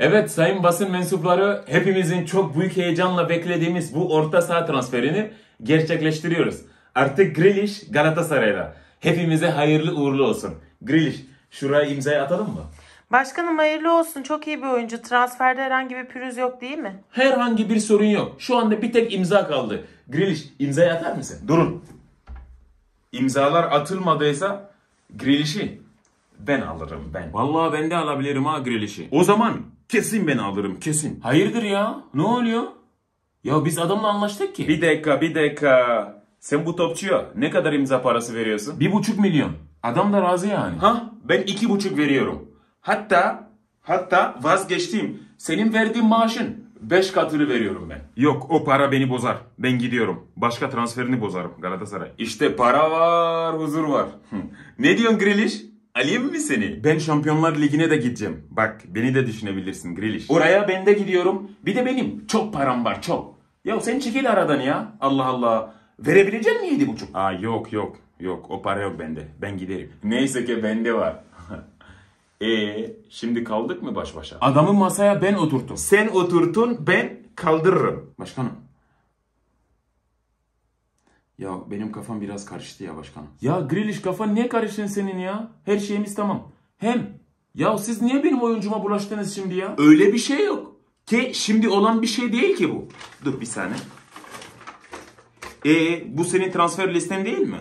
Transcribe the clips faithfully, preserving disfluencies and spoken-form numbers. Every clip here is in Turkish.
Evet sayın basın mensupları, hepimizin çok büyük heyecanla beklediğimiz bu orta saha transferini gerçekleştiriyoruz. Artık Grealish Galatasaray'da. Hepimize hayırlı uğurlu olsun. Grealish, şuraya imzayı atalım mı? Başkanım hayırlı olsun, çok iyi bir oyuncu. Transferde herhangi bir pürüz yok değil mi? Herhangi bir sorun yok. Şu anda bir tek imza kaldı. Grealish, imzayı atar mısın? Durun. İmzalar atılmadıysa Grealish'i ben alırım ben. Vallahi ben de alabilirim ha Grealish'i. O zaman kesin ben alırım kesin. Hayırdır ya? Ne oluyor? Ya biz adamla anlaştık ki. Bir dakika bir dakika. Sen bu topçuya ne kadar imza parası veriyorsun? Bir buçuk milyon. Adam da razı yani. Ha? Ben iki buçuk veriyorum. Hatta hatta vazgeçtiğim senin verdiğin maaşın beş katını veriyorum ben. Yok, o para beni bozar. Ben gidiyorum. Başka transferini bozarım Galatasaray. İşte para var, huzur var. Ne diyorsun Grealish? Alayım mı seni? Ben Şampiyonlar Ligi'ne de gideceğim. Bak beni de düşünebilirsin Grealish. Oraya ben de gidiyorum. Bir de benim çok param var çok. Ya sen çekil aradan ya. Allah Allah. Verebilecek mi yedi buçuk? Aa yok yok. Yok o para yok bende. Ben giderim. Neyse ki bende var. Eee şimdi kaldık mı baş başa? Adamı masaya ben oturttum. Sen oturtun ben kaldırırım. Başkanım. Ya benim kafam biraz karıştı ya başkanım. Ya Grealish kafan niye karıştın senin ya? Her şeyimiz tamam. Hem ya siz niye benim oyuncuma bulaştınız şimdi ya? Öyle bir şey yok. Ki şimdi olan bir şey değil ki bu. Dur bir saniye. Eee bu senin transfer listen değil mi?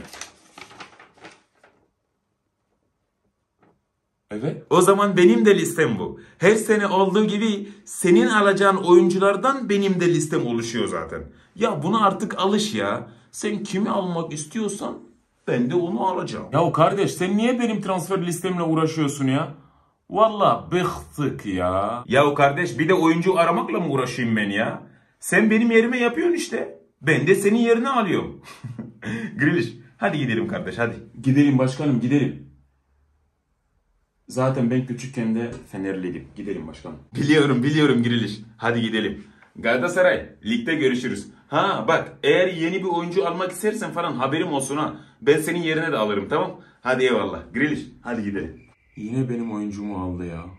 Evet. O zaman benim de listem bu. Her sene olduğu gibi senin alacağın oyunculardan benim de listem oluşuyor zaten. Ya buna artık alış ya. Sen kimi almak istiyorsan ben de onu alacağım. Ya kardeş sen niye benim transfer listemle uğraşıyorsun ya? Vallahi bıktık ya. Ya kardeş bir de oyuncu aramakla mı uğraşayım ben ya? Sen benim yerime yapıyorsun işte. Ben de senin yerine alıyorum. Grealish hadi gidelim kardeş hadi. Gidelim başkanım gidelim. Zaten ben küçükken de Fenerliydim. Gidelim başkanım. Biliyorum biliyorum Grealish. Hadi gidelim. Galatasaray ligde görüşürüz. Ha bak eğer yeni bir oyuncu almak istersen falan haberim olsun ha. Ben senin yerine de alırım tamam. Hadi eyvallah. Grealish hadi gidelim. Yine benim oyuncumu aldı ya.